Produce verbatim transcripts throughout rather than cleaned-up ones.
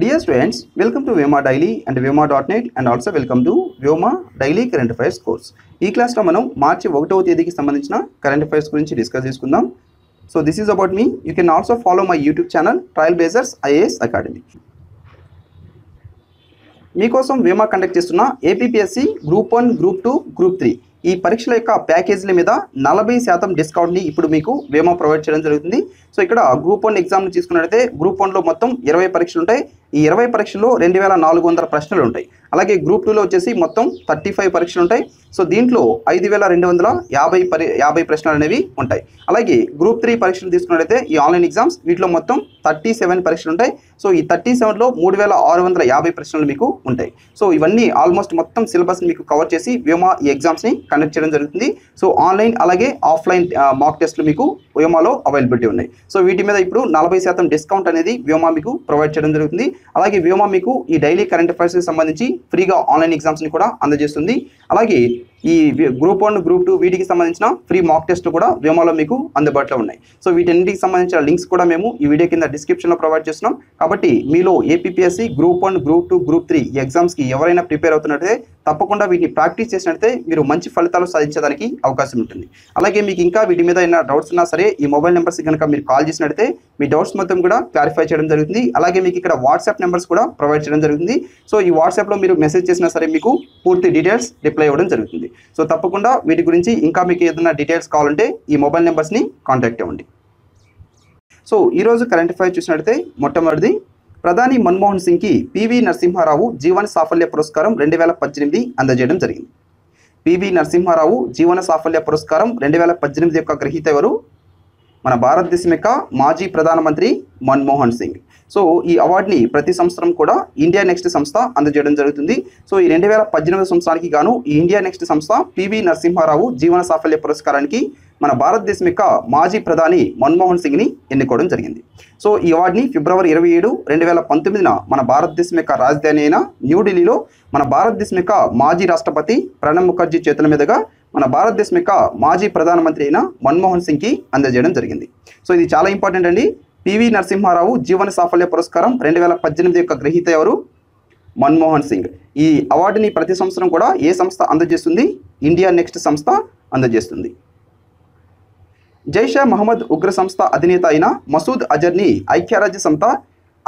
Dear students, welcome to Vyoma Daily and vyoma dot net and also welcome to Vyoma Daily Current Affairs course. E class lo manam March ఒకటవ తేదీకి సంబంధించిన current affairs గురించి discuss చేసుకుందాం. So this is about me. You can also follow my YouTube channel Trailblazers I A S Academy. మీకోసం Vyoma conduct చేస్తున్న A P P S C group one, group two, group three ఈ పరీక్షల యొక్క ప్యాకేజీల మీద నలభై శాతం డిస్కౌంట్ని ఇప్పుడు మీకు Vyoma ప్రొవైడ్ చేయడం జరుగుతుంది. సో ఇక్కడ గ్రూప్ వన్ ఎగ్జామ్ని తీసుకున్నట్లయితే గ్రూప్ వన్లో మొత్తం ఇరవై పరీక్షలు ఉంటాయి. ఈ ఇరవై పరీక్షల్లో రెండు వేల నాలుగు వందల ప్రశ్నలు ఉంటాయి. అలాగే గ్రూప్ టూలో వచ్చేసి మొత్తం థర్టీ ఫైవ్ పరీక్షలు ఉంటాయి. సో దీంట్లో ఐదు వేల రెండు వందల యాభై పరి యాభై ప్రశ్నలు అనేవి ఉంటాయి. అలాగే గ్రూప్ త్రీ పరీక్షలు తీసుకున్నట్లయితే ఈ ఆన్లైన్ ఎగ్జామ్స్ వీటిలో మొత్తం థర్టీ సెవెన్ పరీక్షలు ఉంటాయి. సో ఈ థర్టీ సెవెన్లో మూడు వేల ఆరు వందల యాభై ప్రశ్నలు మీకు ఉంటాయి. సో ఇవన్నీ ఆల్మోస్ట్ మొత్తం సిలబస్ని మీకు కవర్ చేసి Vyoma ఈ ఎగ్జామ్స్ని కండక్ట్ చేయడం జరుగుతుంది. సో ఆన్లైన్ అలాగే ఆఫ్లైన్ మాక్ టెస్ట్లు మీకు Vyomaలో అవైలబిలిటీ ఉన్నాయి. సో వీటి మీద ఇప్పుడు నలభై శాతం డిస్కౌంట్ అనేది Vyoma మీకు ప్రొవైడ్ చేయడం జరుగుతుంది. అలాగే Vyoma మీకు ఈ డైలీ కరెంట్ అఫైర్స్కి సంబంధించి ఫ్రీగా ఆన్లైన్ ఎగ్జామ్స్ని కూడా అందజేస్తుంది. అలాగే ఈ గ్రూప్ వన్, గ్రూప్ టూ వీటికి సంబంధించిన ఫ్రీ మాక్ టెస్ట్ కూడా Vyomaలో మీకు అందుబాటులో ఉన్నాయి. సో వీటన్నిటికి సంబంధించిన లింక్స్ కూడా మేము ఈ వీడియో కింద డిస్క్రిప్షన్లో ప్రొవైడ్ చేస్తున్నాం. కాబట్టి మీలో APPSC group one, group two, group three ఈ ఎగ్జామ్స్కి ఎవరైనా ప్రిపేర్ అవుతున్నట్లయితే తప్పకుండా వీటిని ప్రాక్టీస్ చేసినట్లయితే మీరు మంచి ఫలితాలు సాధించడానికి అవకాశం ఉంటుంది. అలాగే మీకు ఇంకా వీటి మీద ఏమైనా డౌట్స్ ఉన్నా సరే ఈ మొబైల్ నెంబర్స్కి కనుక మీరు కాల్ చేసినట్లయితే మీ డౌట్స్ మొత్తం కూడా క్లారిఫై చేయడం జరుగుతుంది. అలాగే మీకు ఇక్కడ వాట్సాప్ నెంబర్స్ కూడా ప్రొవైడ్ చేయడం జరుగుతుంది. సో ఈ వాట్సాప్లో మీరు మెసేజ్ చేసినా సరే మీకు పూర్తి డీటెయిల్స్ రిప్లై ఇవ్వడం జరుగుతుంది. సో తప్పకుండా వీటి గురించి ఇంకా మీకు ఏదైనా డీటెయిల్స్ కావాలంటే ఈ మొబైల్ నెంబర్స్ని కాంటాక్ట్ అవ్వండి. సో ఈరోజు కరెంట్ అఫైర్స్ చూసినట్లయితే మొట్టమొదటిది ప్రధాని మన్మోహన్ సింగ్కి పివి నరసింహారావు జీవన సాఫల్య పురస్కారం రెండు వేల పద్దెనిమిది అందజేయడం జరిగింది. పివి నరసింహారావు జీవన సాఫల్య పురస్కారం రెండు వేల పద్దెనిమిది యొక్క గ్రహీత ఎవరు? మన భారతదేశం యొక్క మాజీ ప్రధానమంత్రి మన్మోహన్ సింగ్. సో ఈ అవార్డుని ప్రతి సంవత్సరం కూడా ఇండియా నెక్స్ట్ సంస్థ అందజేయడం జరుగుతుంది. సో ఈ రెండు వేల పద్దెనిమిది సంవత్సరానికి గాను ఈ ఇండియా నెక్స్ట్ సంస్థ పివి నరసింహారావు జీవన సాఫల్య పురస్కారానికి మన భారతదేశం యొక్క మాజీ ప్రధాని మన్మోహన్ సింగ్ని ఎన్నుకోవడం జరిగింది. సో ఈ అవార్డుని ఫిబ్రవరి ఇరవై ఏడు రెండు వేల పంతొమ్మిదిన మన భారతదేశం యొక్క రాజధాని అయిన న్యూఢిల్లీలో మన భారతదేశం యొక్క మాజీ రాష్ట్రపతి ప్రణబ్ ముఖర్జీ చేతుల మీదుగా మన భారతదేశం యొక్క మాజీ ప్రధానమంత్రి అయిన మన్మోహన్ సింగ్కి అందజేయడం జరిగింది. సో ఇది చాలా ఇంపార్టెంట్ అండి. పివి నరసింహారావు జీవన సాఫల్య పురస్కారం రెండు వేల పద్దెనిమిది యొక్క గ్రహీత ఎవరు? మన్మోహన్ సింగ్. ఈ అవార్డుని ప్రతి సంవత్సరం కూడా ఏ సంస్థ అందజేస్తుంది? ఇండియా నెక్స్ట్ సంస్థ అందజేస్తుంది. జైషా మహమ్మద్ ఉగ్ర సంస్థ అధినేత అయిన మసూద్ అజర్ని ఐక్యరాజ్య సంస్థ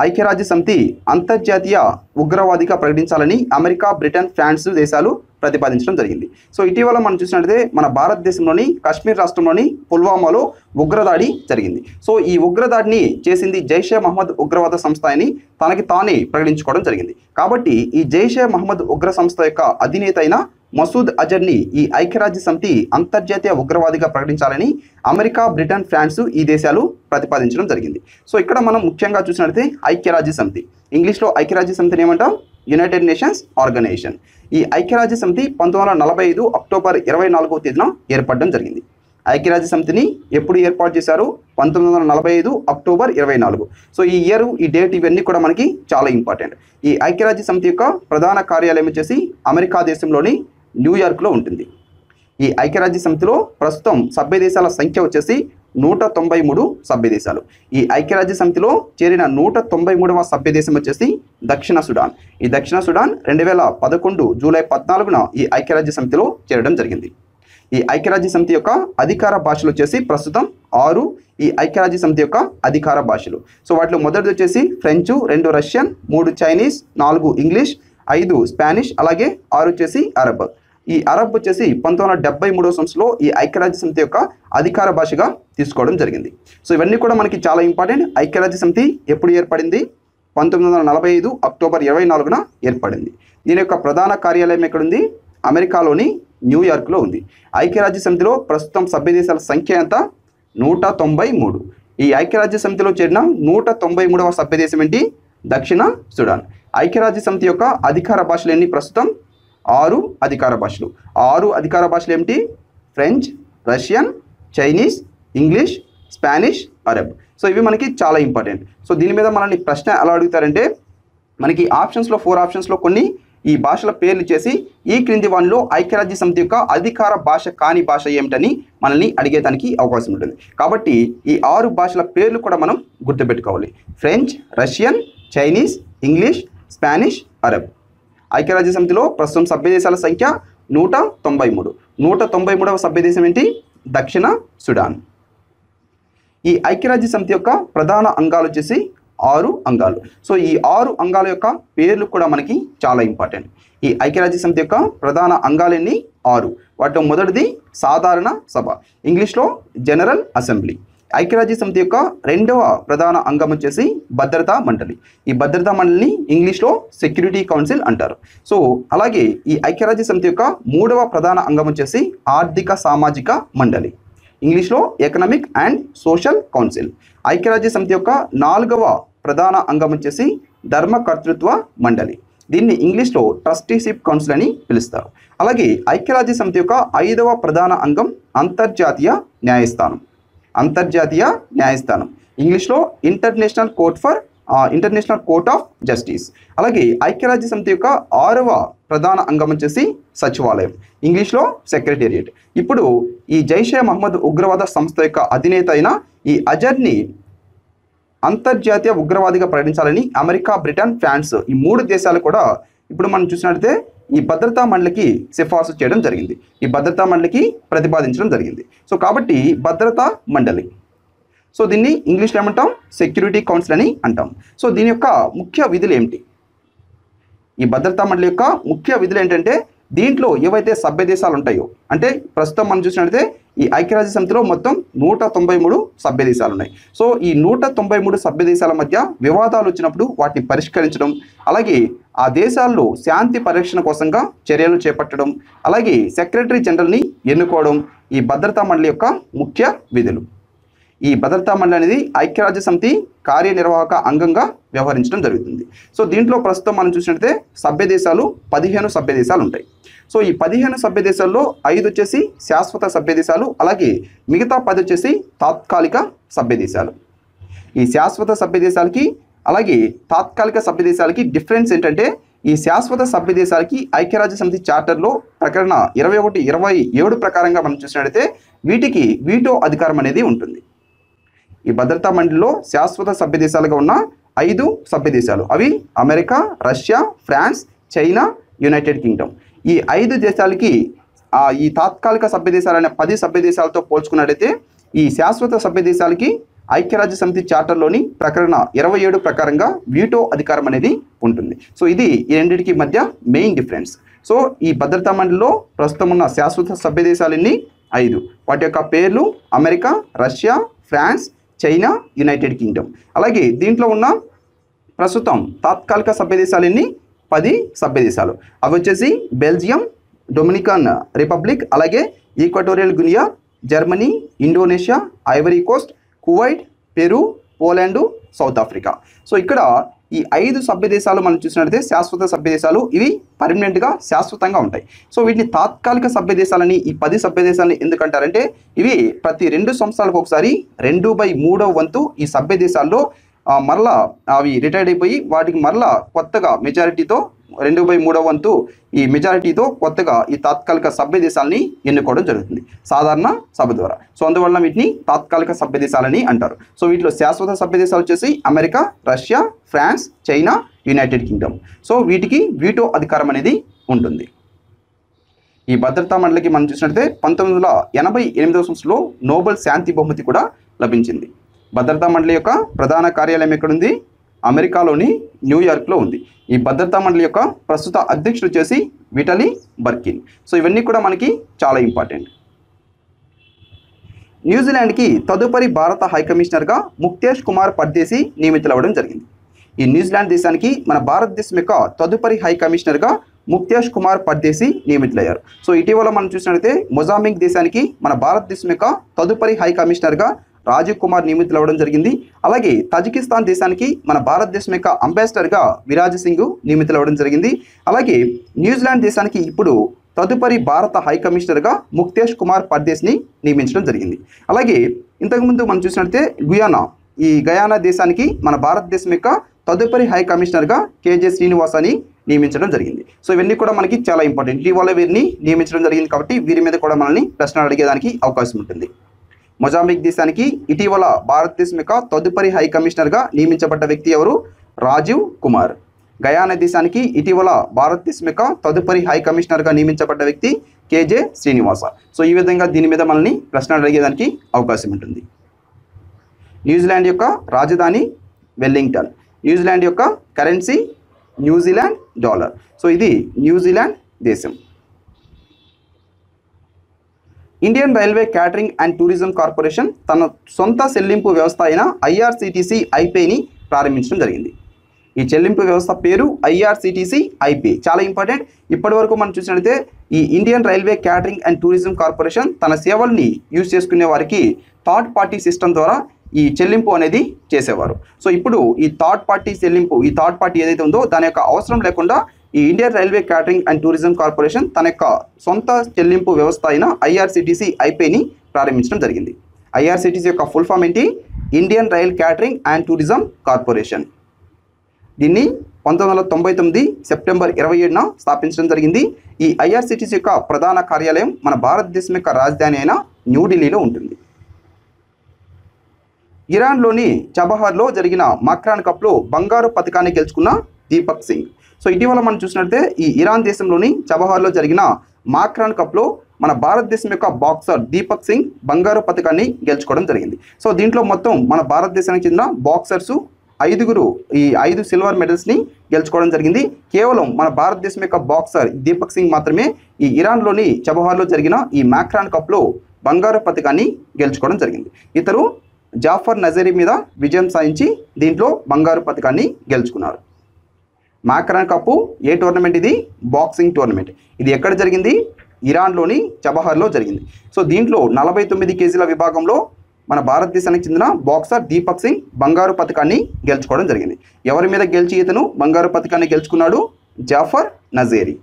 ఐక్యరాజ్య సమితి అంతర్జాతీయ ఉగ్రవాదిగా ప్రకటించాలని అమెరికా, బ్రిటన్, ఫ్రాన్స్ దేశాలు ప్రతిపాదించడం జరిగింది. సో ఇటీవల మనం చూసినట్లయితే మన భారతదేశంలోని కాశ్మీర్ రాష్ట్రంలోని పుల్వామాలో ఉగ్రదాడి జరిగింది. సో ఈ ఉగ్రదాడిని చేసింది జైషే మహమ్మద్ ఉగ్రవాద సంస్థ అని తనకి తానే ప్రకటించుకోవడం జరిగింది. కాబట్టి ఈ జైషే మహమ్మద్ ఉగ్ర సంస్థ యొక్క అధినేత అయిన మసూద్ అజర్ని ఈ ఐక్యరాజ్య సమితి అంతర్జాతీయ ఉగ్రవాదిగా ప్రకటించాలని అమెరికా, బ్రిటన్, ఫ్రాన్స్ ఈ దేశాలు ప్రతిపాదించడం జరిగింది. సో ఇక్కడ మనం ముఖ్యంగా చూసినట్లయితే ఐక్యరాజ్య సమితి, ఇంగ్లీష్లో ఐక్యరాజ్య సమితిని ఏమంటాం? United Nations Organisation. ఈ ఐక్యరాజ్య సమితి పంతొమ్మిది వందల నలభై ఐదు అక్టోబర్ ఇరవై నాలుగవ తేదీన ఏర్పడడం జరిగింది. ఐక్యరాజ్య సమితిని ఎప్పుడు ఏర్పాటు చేశారు? పంతొమ్మిది వందల నలభై ఐదు అక్టోబర్ ఇరవై నాలుగు. సో ఈ ఇయర్, ఈ డేట్ ఇవన్నీ కూడా మనకి చాలా ఇంపార్టెంట్. ఈ ఐక్యరాజ్య సమితి యొక్క ప్రధాన కార్యాలయం వచ్చేసి అమెరికా దేశంలోని న్యూయార్క్లో ఉంటుంది. ఈ ఐక్యరాజ్య సమితిలో ప్రస్తుతం సభ్య దేశాల సంఖ్య వచ్చేసి నూట తొంభై మూడు సభ్య దేశాలు. ఈ ఐక్యరాజ్య సమితిలో చేరిన నూట తొంభై మూడవ సభ్య దేశం వచ్చేసి దక్షిణ సుడాన్. ఈ దక్షిణ సుడాన్ రెండు వేల పదకొండు జూలై పద్నాలుగున ఈ ఐక్యరాజ్య సమితిలో చేరడం జరిగింది. ఈ ఐక్యరాజ్య సమితి యొక్క అధికార భాషలు వచ్చేసి ప్రస్తుతం ఆరు ఈ ఐక్యరాజ్య సమితి యొక్క అధికార భాషలు. సో వాటిలో మొదటిది వచ్చేసి ఫ్రెంచు, రెండు రష్యన్, మూడు చైనీస్, నాలుగు ఇంగ్లీష్, ఐదు స్పానిష్, అలాగే ఆరు వచ్చేసి అరబ్. ఈ అరబ్ వచ్చేసి పంతొమ్మిది వందల డెబ్బై మూడవ సంవత్సరంలో ఈ ఐక్యరాజ్య సమితి యొక్క అధికార భాషగా తీసుకోవడం జరిగింది. సో ఇవన్నీ కూడా మనకి చాలా ఇంపార్టెంట్. ఐక్యరాజ్య సమితి ఎప్పుడు ఏర్పడింది? పంతొమ్మిది వందల నలభై ఐదు అక్టోబర్ ఇరవై నాలుగున ఏర్పడింది. దీని యొక్క ప్రధాన కార్యాలయం ఎక్కడుంది? అమెరికాలోని న్యూయార్క్లో ఉంది. ఐక్యరాజ్య సమితిలో ప్రస్తుతం సభ్య దేశాల సంఖ్య ఎంత? నూట తొంభై మూడు. ఈ ఐక్యరాజ్య సమితిలో చేరిన నూట తొంభై మూడవ సభ్య దేశం ఏంటి? దక్షిణ సుడాన్. ఐక్యరాజ్య సమితి యొక్క అధికార భాషలు ఎన్ని? ప్రస్తుతం ఆరు అధికార భాషలు. ఆరు అధికార భాషలు ఏమిటి? French, Russian, Chinese, English, Spanish, Arab. So ఇవి మనకి చాలా ఇంపార్టెంట్. సో దీని మీద మనల్ని ప్రశ్న ఎలా అడుగుతారంటే మనకి ఆప్షన్స్లో ఫోర్ ఆప్షన్స్లో కొన్ని ఈ భాషల పేర్లు చేసి ఈ క్రింది వాటిలో ఐక్యరాజ్య సమితి యొక్క అధికార భాష కాని భాష ఏమిటని మనల్ని అడిగేదానికి అవకాశం ఉంటుంది. కాబట్టి ఈ ఆరు భాషల పేర్లు కూడా మనం గుర్తుపెట్టుకోవాలి. French, Russian, Chinese, English Spanish Arab ఐక్యరాజ్య సమితిలో ప్రస్తుతం సభ్యదేశాల సంఖ్య నూట తొంభై మూడు నూట తొంభై మూడవ సభ్యదేశం ఏంటి దక్షిణ సుడాన్ ఈ ఐక్యరాజ్య సమితి యొక్క ప్రధాన అంగాలు వచ్చేసి ఆరు అంగాలు సో ఈ ఆరు అంగాల యొక్క పేర్లు కూడా మనకి చాలా ఇంపార్టెంట్ ఈ ఐక్యరాజ్య సమితి యొక్క ప్రధాన అంగాలన్నీ ఆరు వాటిలో మొదటిది సాధారణ సభ ఇంగ్లీష్లో జనరల్ అసెంబ్లీ ఐక్యరాజ్య సమితి యొక్క రెండవ ప్రధాన అంగం వచ్చేసి భద్రతా మండలి ఈ భద్రతా మండలిని ఇంగ్లీష్లో సెక్యూరిటీ కౌన్సిల్ అంటారు సో అలాగే ఈ ఐక్యరాజ్య సమితి యొక్క మూడవ ప్రధాన అంగం వచ్చేసి ఆర్థిక సామాజిక మండలి ఇంగ్లీష్లో ఎకనామిక్ అండ్ సోషల్ కౌన్సిల్ ఐక్యరాజ్య సమితి యొక్క నాలుగవ ప్రధాన అంగం వచ్చేసి ధర్మకర్తృత్వ మండలి దీన్ని ఇంగ్లీష్లో ట్రస్టీషిప్ కౌన్సిల్ అని పిలుస్తారు అలాగే ఐక్యరాజ్య సమితి యొక్క ఐదవ ప్రధాన అంగం అంతర్జాతీయ న్యాయస్థానం అంతర్జాతీయ న్యాయస్థానం ఇంగ్లీష్లో International Court for International Court of Justice అలాగే ఐక్యరాజ్య సమితి యొక్క ఆరవ ప్రధాన అంగం వచ్చేసి సచివాలయం ఇంగ్లీష్లో సెక్రటేరియట్ ఇప్పుడు ఈ జైషే మహమ్మద్ ఉగ్రవాద సంస్థ యొక్క అధినేత అయిన ఈ అజర్ని అంతర్జాతీయ ఉగ్రవాదిగా ప్రకటించాలని అమెరికా బ్రిటన్ ఫ్రాన్స్ ఈ మూడు దేశాలు కూడా ఇప్పుడు మనం చూసినట్లయితే ఈ భద్రతా మండలికి సిఫార్సు చేయడం జరిగింది ఈ భద్రతా మండలికి ప్రతిపాదించడం జరిగింది సో కాబట్టి భద్రతా మండలి సో దీన్ని ఇంగ్లీష్లో ఏమంటాం సెక్యూరిటీ కౌన్సిల్ అని అంటాం సో దీని యొక్క ముఖ్య విధులు ఏమిటి ఈ భద్రతా మండలి యొక్క ముఖ్య విధులు ఏంటంటే దీంట్లో ఏవైతే సభ్య దేశాలు ఉంటాయో అంటే ప్రస్తుతం మనం చూసినట్లయితే ఈ ఐక్యరాజ్య సమితిలో మొత్తం నూట తొంభై మూడు సభ్య దేశాలు ఉన్నాయి సో ఈ నూట తొంభై మూడు సభ్య దేశాల మధ్య వివాదాలు వచ్చినప్పుడు వాటిని పరిష్కరించడం అలాగే ఆ దేశాల్లో శాంతి పరిరక్షణ కోసంగా చర్యలు చేపట్టడం అలాగే సెక్రటరీ జనరల్ని ఎన్నుకోవడం ఈ భద్రతా మండలి యొక్క ముఖ్య విధులు ఈ భద్రతా మండలి అనేది ఐక్యరాజ్య సమితి కార్యనిర్వాహక అంగంగా వ్యవహరించడం జరుగుతుంది సో దీంట్లో ప్రస్తుతం మనం చూసినట్లయితే సభ్య దేశాలు పదిహేను సభ్య దేశాలు ఉంటాయి సో ఈ పదిహేను సభ్య దేశాల్లో ఐదు వచ్చేసి శాశ్వత సభ్య దేశాలు అలాగే మిగతా పది వచ్చేసి తాత్కాలిక సభ్య దేశాలు ఈ శాశ్వత సభ్య దేశాలకి అలాగే తాత్కాలిక సభ్య దేశాలకి డిఫరెన్స్ ఏంటంటే ఈ శాశ్వత సభ్య దేశాలకి ఐక్యరాజ్య సమితి చార్టర్లో ప్రకటన ఇరవై ఒకటి ఇరవై ఏడు ప్రకారంగా మనం చూసినట్లయితే వీటికి వీటో అధికారం అనేది ఉంటుంది ఈ భద్రతా మండలిలో శాశ్వత సభ్య దేశాలుగా ఉన్న ఐదు సభ్య దేశాలు అవి America Russia France China United Kingdom ఈ ఐదు దేశాలకి ఈ తాత్కాలిక సభ్య దేశాలైన పది సభ్య దేశాలతో పోల్చుకున్నట్లయితే ఈ శాశ్వత సభ్య దేశాలకి ఐక్యరాజ్య సమితి చార్టర్లోని ప్రకటన ఇరవై ఏడు ప్రకారంగా వీటో అధికారం అనేది ఉంటుంది సో ఇది ఈ రెండింటికి మధ్య మెయిన్ డిఫరెన్స్ సో ఈ భద్రతా మండలిలో ప్రస్తుతం ఉన్న శాశ్వత సభ్య దేశాలన్నీ ఐదు వాటి యొక్క పేర్లు America Russia France China United Kingdom అలాగే దీంట్లో ఉన్న ప్రస్తుతం తాత్కాలిక సభ్య దేశాలన్నీ పది సభ్య దేశాలు అవి వచ్చేసి బెల్జియం డొమినికన్ రిపబ్లిక్ అలాగే Equatorial Guinea Germany Indonesia Ivory Coast Kuwait Peru Poland South Africa so ఇక్కడ ఈ ఐదు సభ్య దేశాలు మనం చూసినట్లయితే శాశ్వత సభ్య దేశాలు ఇవి పర్మనెంట్గా శాశ్వతంగా ఉంటాయి సో వీటిని తాత్కాలిక సభ్య దేశాలని ఈ పది సభ్య దేశాలని ఎందుకంటారంటే ఇవి ప్రతి రెండు సంవత్సరాలకు ఒకసారి రెండు బై మూడవ వంతు ఈ సభ్య దేశాల్లో మరలా అవి రిటైర్డ్ అయిపోయి వాటికి మరలా కొత్తగా మెజారిటీతో రెండు బై మూడవ వంతు ఈ మెజారిటీతో కొత్తగా ఈ తాత్కాలిక సభ్య దేశాలని ఎన్నుకోవడం జరుగుతుంది సాధారణ సభ ద్వారా సో అందువల్ల వీటిని తాత్కాలిక సభ్య దేశాలని అంటారు సో వీటిలో శాశ్వత సభ్య దేశాలు వచ్చేసి America Russia France China United Kingdom so వీటికి వీటో అధికారం అనేది ఉంటుంది ఈ భద్రతా మండలికి మనం చూసినట్లయితే పంతొమ్మిది వందల ఎనభై ఎనిమిదవ సంవత్సరంలో నోబెల్ శాంతి బహుమతి కూడా లభించింది భద్రతా మండలి యొక్క ప్రధాన కార్యాలయం ఎక్కడుంది అమెరికాలోని న్యూయార్క్లో ఉంది ఈ భద్రతా మండలి యొక్క ప్రస్తుత అధ్యక్షుడు వచ్చేసి విటలీ బర్కిన్ సో ఇవన్నీ కూడా మనకి చాలా ఇంపార్టెంట్ న్యూజిలాండ్కి తదుపరి భారత హైకమిషనర్గా ముక్తేష్ కుమార్ పర్దేశీ నియమితులవ్వడం జరిగింది ఈ న్యూజిలాండ్ దేశానికి మన భారతదేశం యొక్క తదుపరి హైకమిషనర్గా ముక్తేష్ కుమార్ పర్దేశీ నియమితులయ్యారు సో ఇటీవల మనం చూసినట్లయితే మొజాంబిక్ దేశానికి మన భారతదేశం యొక్క తదుపరి హైకమిషనర్గా రాజీవ్ కుమార్ నియమితులు అవ్వడం జరిగింది అలాగే తజికిస్తాన్ దేశానికి మన భారతదేశం యొక్క అంబాసిడర్గా విరాజ్ సింగ్ నియమితులు అవ్వడం జరిగింది అలాగే న్యూజిలాండ్ దేశానికి ఇప్పుడు తదుపరి భారత హైకమిషనర్గా ముక్తేష్ కుమార్ పర్దేశ్ని నియమించడం జరిగింది అలాగే ఇంతకుముందు మనం చూసినట్లయితే గుయానా ఈ గయానా దేశానికి మన భారతదేశం యొక్క తదుపరి హైకమిషనర్గా కేజే శ్రీనివాసాని నియమించడం జరిగింది సో ఇవన్నీ కూడా మనకి చాలా ఇంపార్టెంట్ ఇటీవల వీరిని నియమించడం జరిగింది కాబట్టి వీరి మీద కూడా మనల్ని ప్రశ్నలు అడిగేదానికి అవకాశం ఉంటుంది మొజాంబిక్ దేశానికి ఇటీవల భారతదేశం యొక్క తదుపరి హైకమిషనర్గా నియమించబడ్డ వ్యక్తి ఎవరు రాజీవ్ కుమార్ గయా దేశానికి ఇటీవల భారతదేశం యొక్క తదుపరి హై కమిషనర్గా నియమించబడ్డ వ్యక్తి కేజే శ్రీనివాస. సో ఈ విధంగా దీని మీద మనల్ని ప్రశ్న అడిగేదానికి అవకాశం ఉంటుంది. న్యూజిలాండ్ యొక్క రాజధాని వెల్లింగ్టన్. న్యూజిలాండ్ యొక్క కరెన్సీ న్యూజిలాండ్ డాలర్. సో ఇది న్యూజిలాండ్ దేశం. Indian Railway Catering and Tourism Corporation తన సొంత చెల్లింపు వ్యవస్థ అయిన ఐఆర్సిటిసి ఐపేని ప్రారంభించడం జరిగింది. ఈ చెల్లింపు వ్యవస్థ పేరు ఐఆర్సిటిసి ఐపే. చాలా ఇంపార్టెంట్. ఇప్పటి వరకు మనం చూసినట్లయితే ఈ Indian Railway Catering and Tourism Corporation తన సేవల్ని యూజ్ చేసుకునే వారికి థర్డ్ పార్టీ సిస్టమ్ ద్వారా ఈ చెల్లింపు అనేది చేసేవారు. సో ఇప్పుడు ఈ థర్డ్ పార్టీ చెల్లింపు, ఈ థర్డ్ పార్టీ ఏదైతే ఉందో దాని యొక్క అవసరం లేకుండా ఈ Indian Railway Catering and Tourism Corporation తన యొక్క సొంత చెల్లింపు వ్యవస్థ అయిన ఐఆర్సిటిసి ఐపేని ప్రారంభించడం జరిగింది. ఐఆర్సిటిసి యొక్క ఫుల్ ఫామ్ ఏంటి? Indian Rail Catering and Tourism Corporation. దీన్ని పంతొమ్మిది వందల తొంభై తొమ్మిది సెప్టెంబర్ ఇరవై ఏడున స్థాపించడం జరిగింది. ఈ ఐఆర్సిటిసి యొక్క ప్రధాన కార్యాలయం మన భారతదేశం యొక్క రాజధాని అయిన న్యూఢిల్లీలో ఉంటుంది. ఇరాన్లోని చబహార్లో జరిగిన మక్రాన్ కప్లో బంగారు పథకాన్ని గెలుచుకున్న దీపక్ సింగ్. సో ఇటీవల మనం చూసినట్లయితే ఈ ఇరాన్ దేశంలోని చబహార్లో జరిగిన మక్రాన్ కప్లో మన భారతదేశం యొక్క బాక్సర్ దీపక్ సింగ్ బంగారు పథకాన్ని గెలుచుకోవడం జరిగింది. సో దీంట్లో మొత్తం మన భారతదేశానికి చెందిన బాక్సర్సు ఐదుగురు ఈ ఐదు సిల్వర్ మెడల్స్ని గెలుచుకోవడం జరిగింది. కేవలం మన భారతదేశం యొక్క బాక్సర్ దీపక్ సింగ్ మాత్రమే ఈ ఇరాన్లోని చబహార్లో జరిగిన ఈ మక్రాన్ కప్లో బంగారు పథకాన్ని గెలుచుకోవడం జరిగింది. ఇతరు జాఫర్ నజరీ మీద విజయం సాధించి దీంట్లో బంగారు పథకాన్ని గెలుచుకున్నారు. మక్రాన్ కప్ ఏ టోర్నమెంట్? ఇది బాక్సింగ్ టోర్నమెంట్. ఇది ఎక్కడ జరిగింది? ఇరాన్లోని చబహార్లో జరిగింది. సో దీంట్లో నలభై తొమ్మిది కేజీల విభాగంలో మన భారతదేశానికి చెందిన బాక్సర్ దీపక్ సింగ్ బంగారు పథకాన్ని గెలుచుకోవడం జరిగింది. ఎవరి మీద గెలిచి ఇతను బంగారు పథకాన్ని గెలుచుకున్నాడు? జాఫర్ నజేరీ.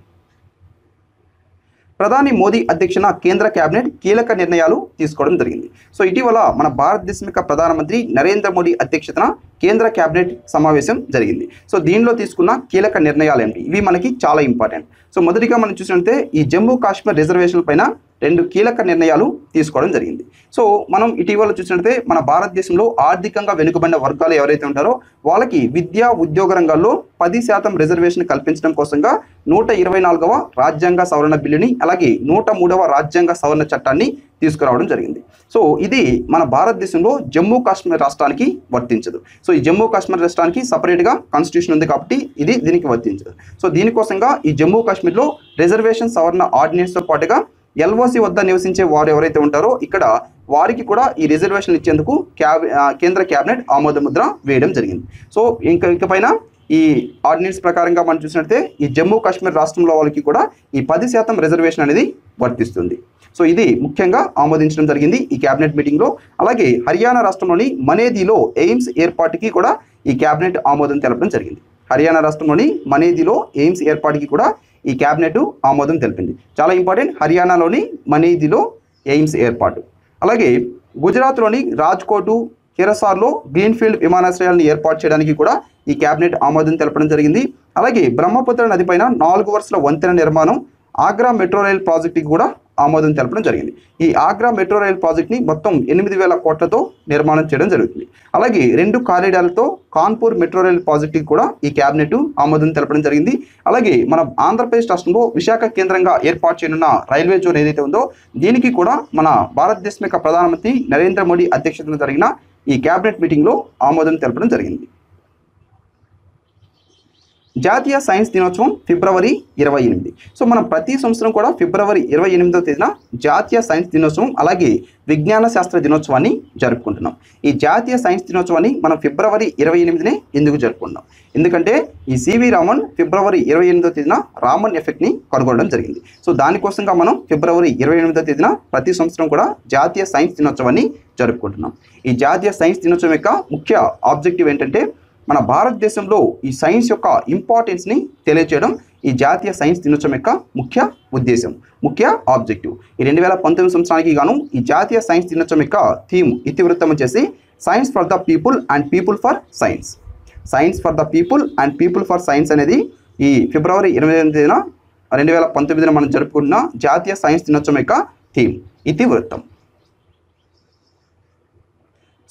ప్రధాని మోదీ అధ్యక్షతన కేంద్ర కేబినెట్ కీలక నిర్ణయాలు తీసుకోవడం జరిగింది. సో ఇటీవల మన భారతదేశం యొక్క ప్రధానమంత్రి నరేంద్ర మోదీ అధ్యక్షతన కేంద్ర కేబినెట్ సమావేశం జరిగింది. సో దీనిలో తీసుకున్న కీలక నిర్ణయాలు ఏంటి? ఇవి మనకి చాలా ఇంపార్టెంట్. సో మొదటిగా మనం చూసినట్లయితే ఈ జమ్మూ కాశ్మీర్ రిజర్వేషన్ల పైన రెండు కీలక నిర్ణయాలు తీసుకోవడం జరిగింది. సో మనం ఇటీవల చూసినట్లయితే మన భారతదేశంలో ఆర్థికంగా వెనుకబడిన వర్గాలు ఎవరైతే ఉంటారో వాళ్ళకి విద్యా ఉద్యోగ రంగాల్లో పది శాతం రిజర్వేషన్ కల్పించడం కోసంగా నూట ఇరవై నాలుగవ రాజ్యాంగ సవరణ బిల్లుని అలాగే నూట మూడవ రాజ్యాంగ సవరణ చట్టాన్ని తీసుకురావడం జరిగింది. సో ఇది మన భారతదేశంలో జమ్మూ కాశ్మీర్ రాష్ట్రానికి వర్తించదు. సో ఈ జమ్మూ కాశ్మీర్ రాష్ట్రానికి సపరేట్గా కాన్స్టిట్యూషన్ ఉంది కాబట్టి ఇది దీనికి వర్తించదు. సో దీనికోసంగా ఈ జమ్మూ కాశ్మీర్లో రిజర్వేషన్ సవరణ ఆర్డినెన్స్తో పాటుగా ఎల్ఓసి వద్ద నివసించే వారు ఎవరైతే ఉంటారో ఇక్కడ వారికి కూడా ఈ రిజర్వేషన్ ఇచ్చేందుకు కేంద్ర కేబినెట్ ఆమోద ముద్ర వేయడం జరిగింది. సో ఇంకా ఇకపైన ఈ ఆర్డినెన్స్ ప్రకారంగా మనం చూసినట్లయితే ఈ జమ్మూ కాశ్మీర్ రాష్ట్రంలో వాళ్ళకి కూడా ఈ పది శాతం రిజర్వేషన్ అనేది వర్తిస్తుంది. సో ఇది ముఖ్యంగా ఆమోదించడం జరిగింది ఈ కేబినెట్ మీటింగ్లో. అలాగే హర్యానా రాష్ట్రంలోని మనేదిలో ఎయిమ్స్ ఏర్పాటుకి కూడా ఈ కేబినెట్ ఆమోదం తెలపడం జరిగింది. హర్యానా రాష్ట్రంలోని మనేదిలో ఎయిమ్స్ ఏర్పాటుకి కూడా ఈ క్యాబినెట్ ఆమోదం తెలిపింది. చాలా ఇంపార్టెంట్. హర్యానాలోని మనేదిలో ఎయిమ్స్ ఏర్పాటు. అలాగే గుజరాత్లోని రాజ్కోటు కిరసార్లో గ్రీన్ఫీల్డ్ విమానాశ్రయాలను ఏర్పాటు చేయడానికి కూడా ఈ క్యాబినెట్ ఆమోదం తెలపడం జరిగింది. అలాగే బ్రహ్మపుత్ర నదిపైన నాలుగు వరుసల వంతెన నిర్మాణం, ఆగ్రా మెట్రో రైల్ ప్రాజెక్టుకి కూడా ఆమోదం తెలపడం జరిగింది. ఈ ఆగ్రా మెట్రో రైల్ ప్రాజెక్ట్ని మొత్తం ఎనిమిది వేల కోట్లతో నిర్మాణం చేయడం జరుగుతుంది. అలాగే రెండు కారిడార్లతో కాన్పూర్ మెట్రో రైల్ ప్రాజెక్టుకి కూడా ఈ క్యాబినెట్ ఆమోదం తెలపడం జరిగింది. అలాగే మన ఆంధ్రప్రదేశ్ రాష్ట్రంలో విశాఖ కేంద్రంగా ఏర్పాటు చేయనున్న రైల్వే జోన్ ఏదైతే ఉందో దీనికి కూడా మన భారతదేశం యొక్క ప్రధానమంత్రి నరేంద్ర మోడీ అధ్యక్షతన జరిగిన ఈ క్యాబినెట్ మీటింగ్లో ఆమోదం తెలపడం జరిగింది. జాతీయ సైన్స్ దినోత్సవం ఫిబ్రవరి ఇరవై ఎనిమిది. సో మనం ప్రతి సంవత్సరం కూడా ఫిబ్రవరి ఇరవై ఎనిమిదో తేదీన జాతీయ సైన్స్ దినోత్సవం అలాగే విజ్ఞాన శాస్త్ర దినోత్సవాన్ని జరుపుకుంటున్నాం. ఈ జాతీయ సైన్స్ దినోత్సవాన్ని మనం ఫిబ్రవరి ఇరవై ఎనిమిదినే ఎందుకు జరుపుకుంటున్నాం? ఎందుకంటే ఈ సివి రామన్ ఫిబ్రవరి ఇరవై ఎనిమిదో తేదీన రామన్ ఎఫెక్ట్ని కనుగొనడం జరిగింది. సో దానికోసంగా మనం ఫిబ్రవరి ఇరవై ఎనిమిదో తేదీన ప్రతి సంవత్సరం కూడా జాతీయ సైన్స్ దినోత్సవాన్ని జరుపుకుంటున్నాం. ఈ జాతీయ సైన్స్ దినోత్సవం యొక్క ముఖ్య ఆబ్జెక్టివ్ ఏంటంటే మన భారతదేశంలో ఈ సైన్స్ యొక్క ఇంపార్టెన్స్ని తెలియజేయడం ఈ జాతీయ సైన్స్ దినోత్సవం యొక్క ముఖ్య ఉద్దేశం, ముఖ్య ఆబ్జెక్టివ్. ఈ రెండు వేల పంతొమ్మిది సంవత్సరానికి గాను ఈ జాతీయ సైన్స్ దినోత్సవం యొక్క థీమ్ ఇతివృత్తం వచ్చేసి science for the people and people for science. Science for the people and people for science అనేది ఈ ఫిబ్రవరి ఇరవై ఎనిమిదిన రెండు వేల పంతొమ్మిదిన మనం జరుపుకుంటున్న జాతీయ సైన్స్ దినోత్సవం యొక్క థీమ్ ఇతివృత్తం.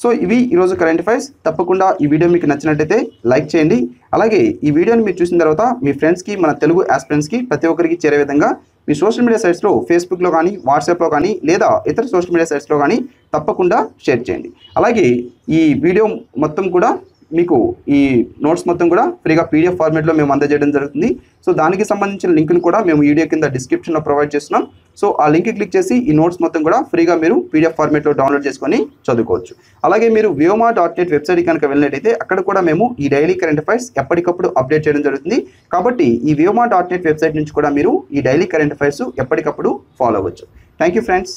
సో ఇవి ఈ రోజు కరెంట్ అఫైర్స్. తప్పకుండా ఈ వీడియో మీకు నచ్చినట్లయితే లైక్ చేయండి. అలాగే ఈ వీడియోని మీరు చూసిన తర్వాత మీ ఫ్రెండ్స్కి మన తెలుగు ఆస్పిరెంట్స్కి ప్రతి ఒక్కరికి చేరే విధంగా మీ సోషల్ మీడియా సైట్స్లో ఫేస్బుక్లో కానీ వాట్సాప్లో కానీ లేదా ఇతర సోషల్ మీడియా సైట్స్లో కానీ తప్పకుండా షేర్ చేయండి. అలాగే ఈ వీడియో మొత్తం కూడా మీకు ఈ నోట్స్ మొత్తం కూడా ఫ్రీగా పీడిఎఫ్ ఫార్మేట్లో మేము అందజేయడం జరుగుతుంది. సో దానికి సంబంధించిన లింక్ను కూడా మేము వీడియో కింద డిస్క్రిప్షన్లో ప్రొవైడ్ చేస్తున్నాం. సో ఆ లింక్ క్లిక్ చేసి ఈ నోట్స్ మొత్తం కూడా ఫ్రీగా మీరు పీడిఎఫ్ ఫార్మేట్లో డౌన్లోడ్ చేసుకొని చదువుకోవచ్చు. అలాగే మీరు vyoma డాట్ net వెబ్సైట్ కనుక వెళ్ళినట్టయితే అక్కడ కూడా మేము ఈ డైలీ కరెంట్ అఫైర్స్ ఎప్పటికప్పుడు అప్డేట్ చేయడం జరుగుతుంది. కాబట్టి ఈ vyoma డాట్ net వెబ్సైట్ నుంచి కూడా మీరు ఈ డైలీ కరెంట్ అఫైర్స్ ఎప్పటికప్పుడు ఫాలో అవ్వచ్చు. Thank you friends.